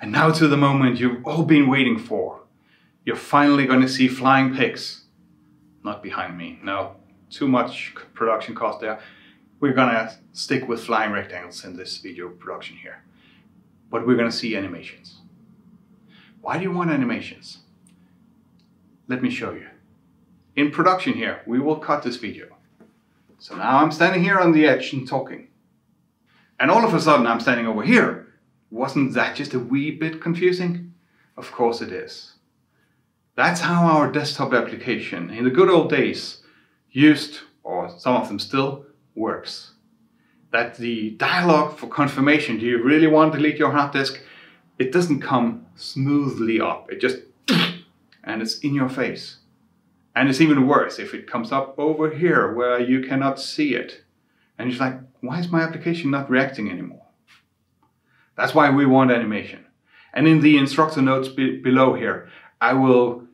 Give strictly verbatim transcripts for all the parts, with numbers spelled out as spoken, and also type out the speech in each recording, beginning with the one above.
And now to the moment you've all been waiting for. You're finally going to see flying pigs. Not behind me, no. Too much production cost there. We're going to stick with flying rectangles in this video production here. But we're going to see animations. Why do you want animations? Let me show you. In production here, we will cut this video. So now I'm standing here on the edge and talking. And all of a sudden I'm standing over here. Wasn't that just a wee bit confusing? Of course it is. That's how our desktop application in the good old days used, or some of them still, works. That the dialogue for confirmation, do you really want to delete your hard disk? It doesn't come smoothly up. It just, and it's in your face. And it's even worse if it comes up over here where you cannot see it. And you're like, why is my application not reacting anymore? That's why we want animation. And in the instructor notes be below here, I will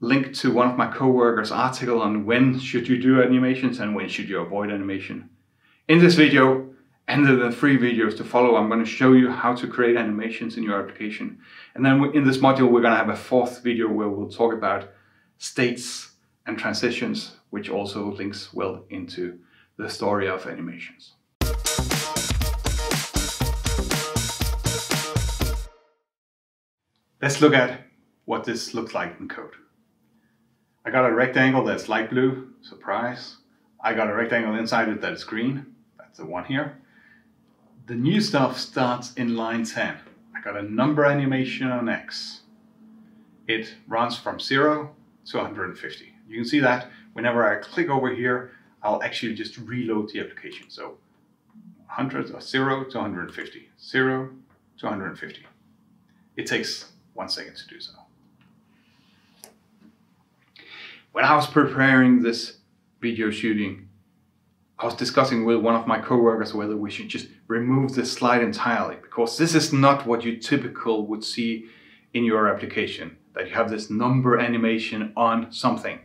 link to one of my coworkers' article on when should you do animations and when should you avoid animation. In this video, and in the three videos to follow, I'm going to show you how to create animations in your application. And then in this module, we're going to have a fourth video where we'll talk about states and transitions, which also links well into the story of animations. Let's look at what this looks like in code. I got a rectangle that's light blue, surprise. I got a rectangle inside it that is green, that's the one here. The new stuff starts in line ten. I got a number animation on X. It runs from zero to one hundred fifty. You can see that whenever I click over here, I'll actually just reload the application. So one hundred or zero to one hundred fifty, zero to one hundred fifty. It takes one second to do so. When I was preparing this video shooting, I was discussing with one of my coworkers whether we should just remove this slide entirely, because this is not what you typically would see in your application, that you have this number animation on something.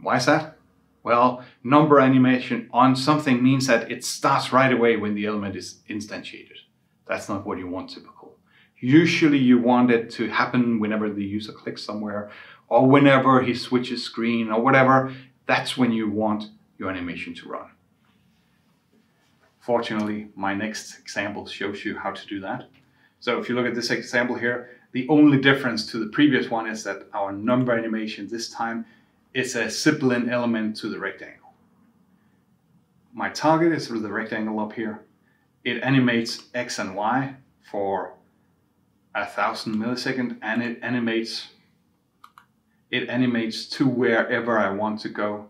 Why is that? Well, number animation on something means that it starts right away when the element is instantiated. That's not what you want typical. Usually you want it to happen whenever the user clicks somewhere, or whenever he switches screen or whatever. That's when you want your animation to run. Fortunately, my next example shows you how to do that. So if you look at this example here, the only difference to the previous one is that our number animation this time is a sibling element to the rectangle. My target is with the rectangle up here. It animates X and Y for a thousand milliseconds, and it animates it animates to wherever I want to go,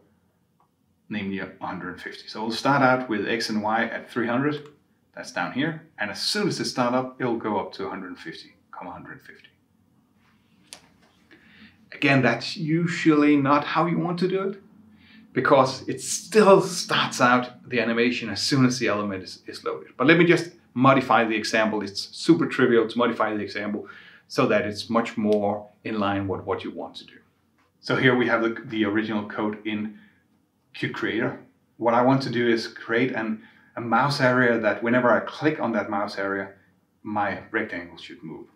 namely one hundred fifty. So we'll start out with X and Y at three hundred. That's down here, and as soon as it starts up, it'll go up to one hundred fifty, comma one hundred fifty. Again, that's usually not how you want to do it, because it still starts out the animation as soon as the element is, is loaded. But let me just modify the example. It's super trivial to modify the example so that it's much more in line with what you want to do. So here we have the, the original code in Qt Creator. What I want to do is create an a mouse area that whenever I click on that mouse area, my rectangle should move.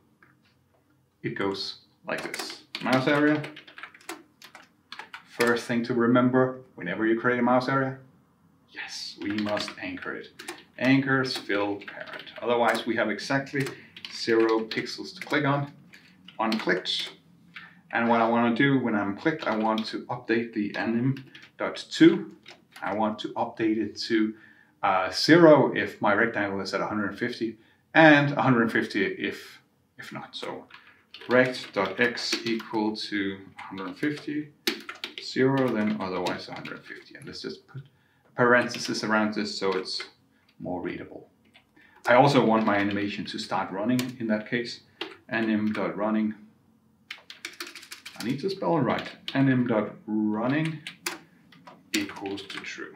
It goes like this. Mouse area. First thing to remember whenever you create a mouse area, yes, we must anchor it. Anchors fill parent. Otherwise, we have exactly zero pixels to click on. Unclicked. And what I want to do when I'm clicked, I want to update the anim dot to. I want to update it to Uh, zero if my rectangle is at one hundred fifty, and one hundred fifty if if not. So rect.x equal to one hundred fifty, zero, then otherwise one hundred fifty. And let's just put parentheses around this so it's more readable. I also want my animation to start running in that case. Anim.running. I need to spell it right. Anim.running equals to true.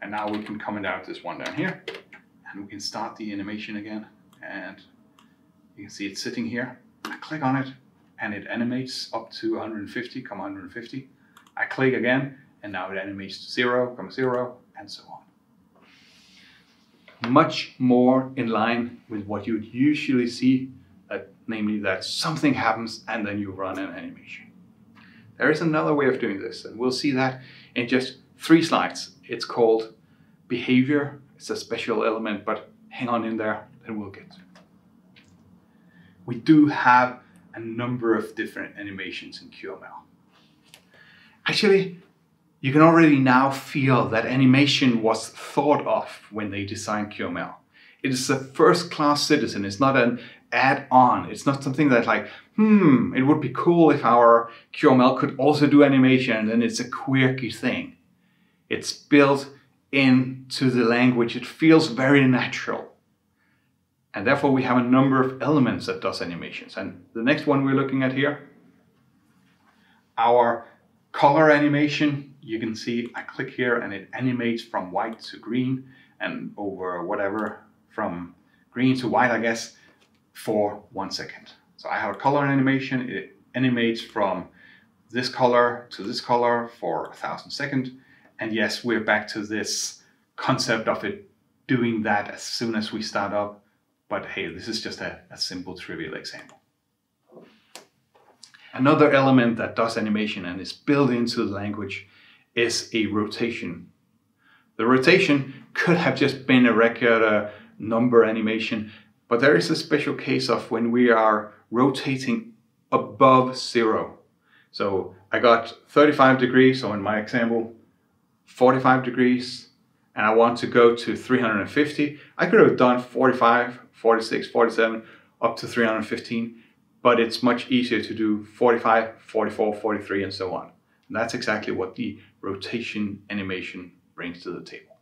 And now we can comment out this one down here, and we can start the animation again. And you can see it's sitting here. I click on it, and it animates up to one hundred fifty, comma one hundred fifty. I click again, and now it animates to zero, comma zero, and so on. Much more in line with what you'd usually see namely that something happens and then you run an animation. There is another way of doing this, and we'll see that in just three slides. It's called behavior. It's a special element, but hang on in there, then we'll get to it. We do have a number of different animations in Q M L. Actually, you can already now feel that animation was thought of when they designed Q M L. It is a first-class citizen. It's not an add-on. It's not something that's like, hmm, it would be cool if our Q M L could also do animation, and then it's a quirky thing. It's built into the language. It feels very natural. And therefore, we have a number of elements that does animations. And the next one we're looking at here, our color animation. You can see I click here and it animates from white to green and over whatever, from green to white, I guess, for one second. So I have a color animation. It animates from this color to this color for a thousand seconds. And yes, we're back to this concept of it doing that as soon as we start up. But hey, this is just a, a simple trivial example. Another element that does animation and is built into the language is a rotation. The rotation could have just been a regular number animation, but there is a special case of when we are rotating above zero. So I got thirty-five degrees, so in my example, forty-five degrees, and I want to go to three hundred fifty. I could have done forty-five, forty-six, forty-seven, up to three hundred fifteen, but it's much easier to do forty-five, forty-four, forty-three, and so on. And that's exactly what the rotation animation brings to the table.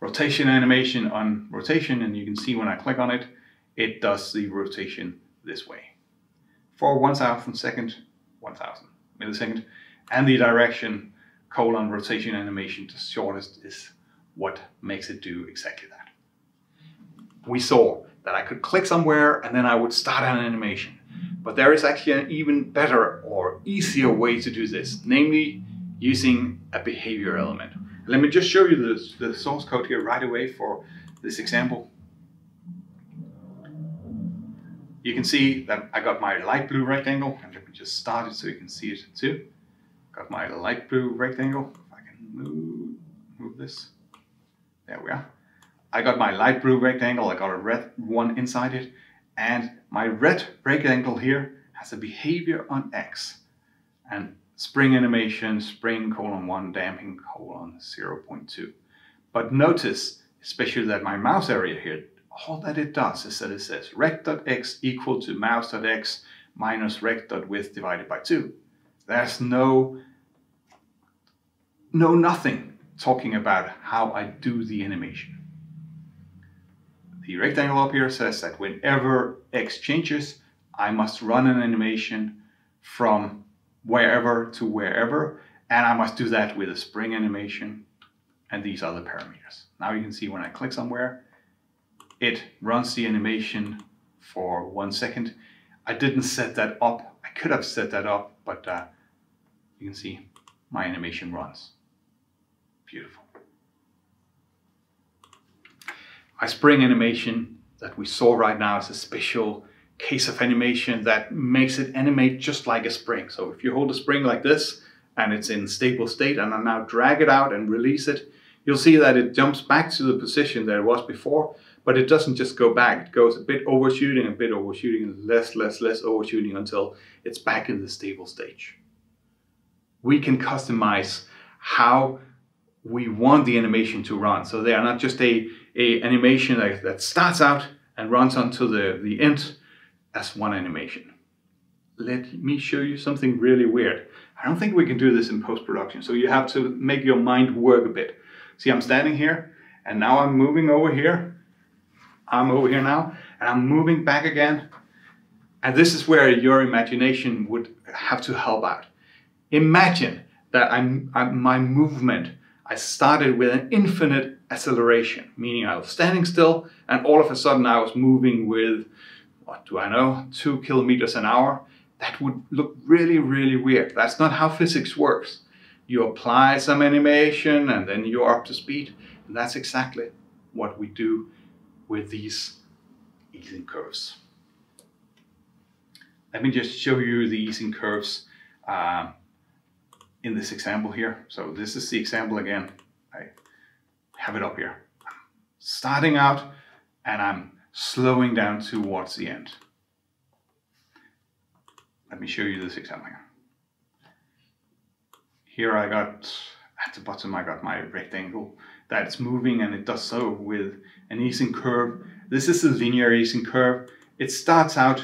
Rotation animation on rotation, and you can see when I click on it, it does the rotation this way. For one thousand second, one thousand millisecond, and the direction colon rotation animation to shortest is what makes it do exactly that. We saw that I could click somewhere and then I would start an animation. But there is actually an even better or easier way to do this, namely using a behavior element. Let me just show you the, the source code here right away for this example. You can see that I got my light blue rectangle, and let me just start it so you can see it too. Got my light blue rectangle. If I can move, move this, there we are. I got my light blue rectangle, I got a red one inside it, and my red rectangle here has a behavior on X. And spring animation, spring colon one, damping colon zero point two. But notice, especially that my mouse area here, all that it does is that it says rect.x equal to mouse.x minus rect.width divided by two. There's no, no nothing talking about how I do the animation. The rectangle up here says that whenever X changes, I must run an animation from wherever to wherever, and I must do that with a spring animation and these other parameters. Now you can see when I click somewhere, it runs the animation for one second. I didn't set that up. I could have set that up, but uh, you can see my animation runs. Beautiful. My spring animation that we saw right now is a special case of animation that makes it animate just like a spring. So if you hold a spring like this and it's in stable state, and I now drag it out and release it, you'll see that it jumps back to the position that it was before, but it doesn't just go back. It goes a bit overshooting, a bit overshooting, less, less, less overshooting until it's back in the stable stage. We can customize how we want the animation to run. So they are not just a, a animation that, that starts out and runs onto the, the end as one animation. Let me show you something really weird. I don't think we can do this in post-production, so you have to make your mind work a bit. See, I'm standing here, and now I'm moving over here. I'm over here now, and I'm moving back again. And this is where your imagination would have to help out. Imagine that I'm, I'm my movement I started with an infinite acceleration, meaning I was standing still and all of a sudden I was moving with, what do I know, two kilometers an hour. That would look really, really weird. That's not how physics works. You apply some animation and then you're up to speed. And that's exactly what we do with these easing curves. Let me just show you these in curves um, in this example here. So this is the example again. I have it up here. I'm starting out and I'm slowing down towards the end. Let me show you this example here. Here I got, at the bottom I got my rectangle that's moving, and it does so with an easing curve. This is a linear easing curve. It starts out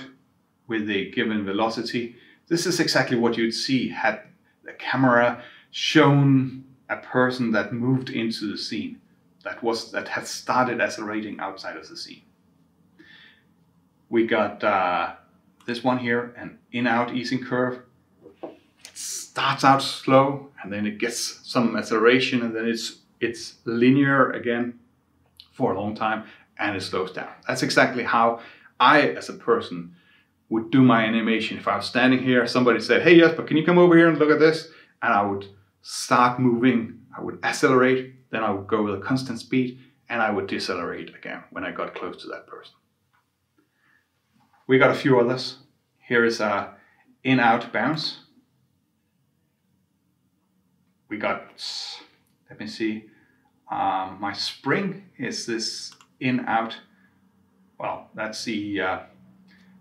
with a given velocity. This is exactly what you'd see had the camera shown a person that moved into the scene, that was that had started as a rating outside of the scene. We got uh, this one here, an in-out easing curve. Starts out slow and then it gets some acceleration, and then it's it's linear again for a long time and it slows down. That's exactly how I as a person would do my animation. If I was standing here, somebody said, "Hey Jesper, can you come over here and look at this?" And I would start moving, I would accelerate, then I would go with a constant speed, and I would decelerate again when I got close to that person. We got a few others. Here is a in-out bounce. We got, let me see, um, my spring is this in-out. Well, that's the uh,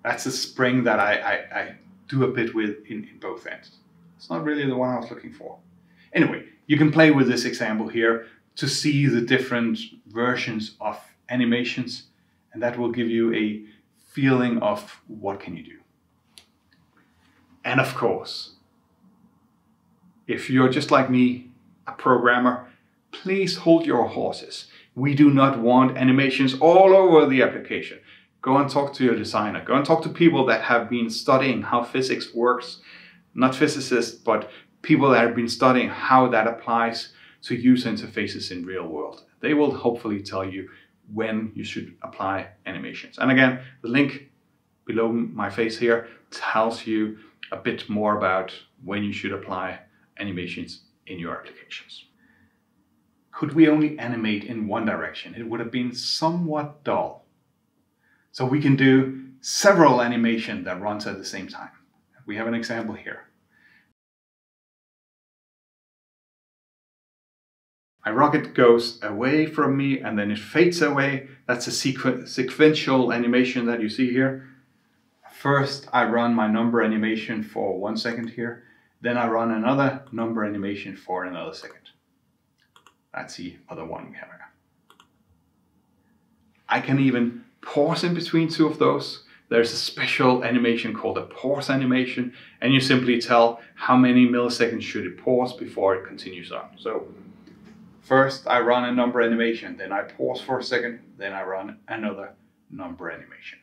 that's the spring that I, I, I do a bit with in, in both ends. It's not really the one I was looking for. Anyway, you can play with this example here to see the different versions of animations, and that will give you a feeling of what can you do. And of course, if you're just like me, a programmer, please hold your horses. We do not want animations all over the application. Go and talk to your designer. Go and talk to people that have been studying how physics works. Not physicists, but people that have been studying how that applies to user interfaces in real world. They will hopefully tell you when you should apply animations. And again, the link below my face here tells you a bit more about when you should apply animations in your applications. Could we only animate in one direction, it would have been somewhat dull. So we can do several animations that runs at the same time. We have an example here. My rocket goes away from me and then it fades away. That's a sequ- sequential animation that you see here. First, I run my number animation for one second here. Then I run another number animation for another second. That's the other one we have here. I can even pause in between two of those. There's a special animation called a pause animation, and you simply tell how many milliseconds should it pause before it continues on. So first I run a number animation, then I pause for a second, then I run another number animation.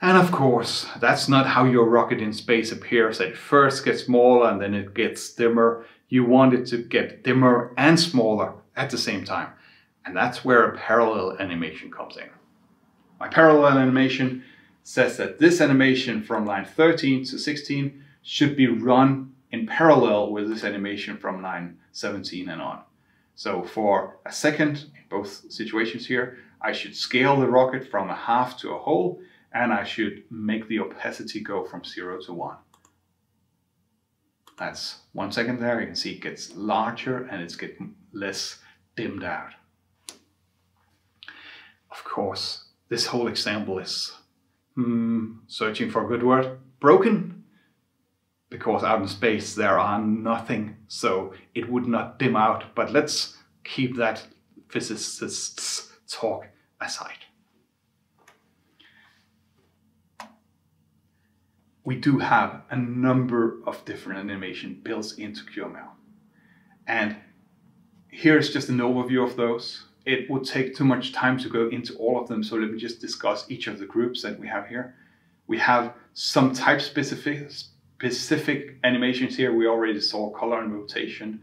And of course, that's not how your rocket in space appears. It first gets smaller and then it gets dimmer. You want it to get dimmer and smaller at the same time. And that's where a parallel animation comes in. My parallel animation says that this animation from line thirteen to sixteen should be run in parallel with this animation from line seventeen and on. So for a second, in both situations here, I should scale the rocket from a half to a whole, and I should make the opacity go from zero to one. That's one second there. You can see it gets larger and it's getting less dimmed out. Of course, this whole example is, hmm, searching for a good word, broken, because out in space there are nothing, so it would not dim out. But let's keep that physicist's talk aside. We do have a number of different animation built into Q M L. And here's just an overview of those. It would take too much time to go into all of them, so let me just discuss each of the groups that we have here. We have some type specific, specific animations here. We already saw color and rotation.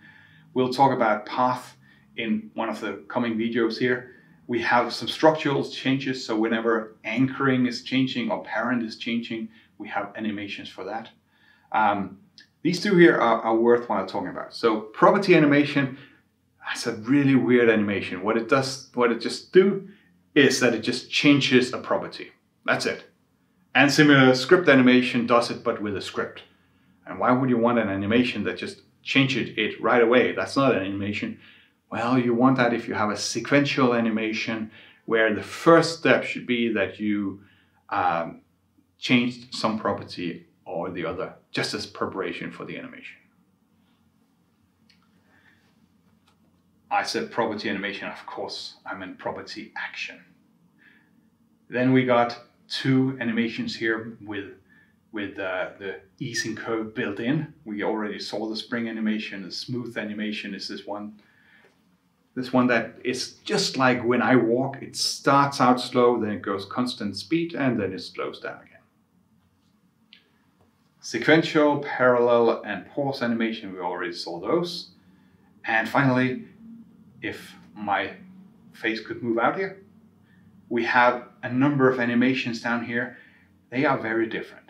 We'll talk about path in one of the coming videos here. We have some structural changes, so whenever anchoring is changing or parent is changing, we have animations for that. Um, these two here are, are worthwhile talking about. So property animation, that's a really weird animation. What it does, what it just do is that it just changes a property. That's it. And similar, script animation does it, but with a script. And why would you want an animation that just changes it right away? That's not an animation. Well, you want that if you have a sequential animation where the first step should be that you um, changed some property or the other, just as preparation for the animation. I said property animation, of course, I meant property action. Then we got two animations here with, with uh, the easing curve built in. We already saw the spring animation. The smooth animation is this one. This one that is just like when I walk, it starts out slow, then it goes constant speed, and then it slows down again. Sequential, parallel, and pause animation, we already saw those. And finally, if my face could move out here, we have a number of animations down here. They are very different.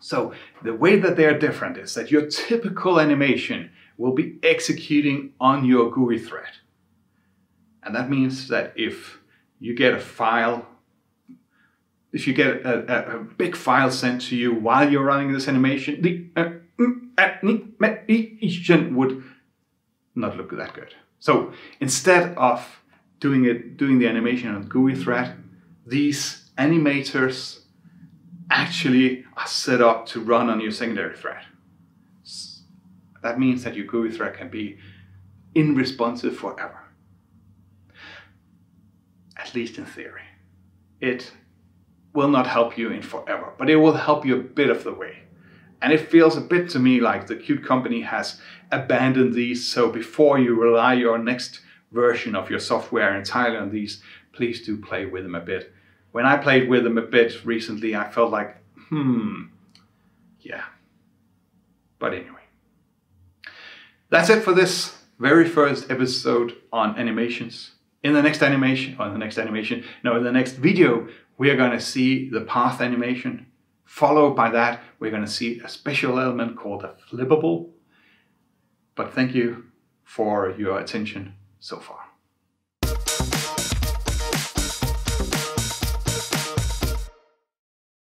So the way that they are different is that your typical animation will be executing on your G U I thread. And that means that if you get a file, if you get a, a, a big file sent to you while you're running this animation, the animation would not look that good. So instead of doing it, doing the animation on G U I thread, these animators actually are set up to run on your secondary thread. That means that your G U I thread can be unresponsive forever. At least in theory. It will not help you in forever, but it will help you a bit of the way. And it feels a bit to me like the Qt company has abandoned these, so before you rely your next version of your software entirely on these, please do play with them a bit. When I played with them a bit recently, I felt like, hmm, yeah. But anyway. That's it for this very first episode on animations. In the next animation, or the next animation, no, in the next video, we are going to see the path animation. Followed by that, we're going to see a special element called a flippable. But thank you for your attention so far.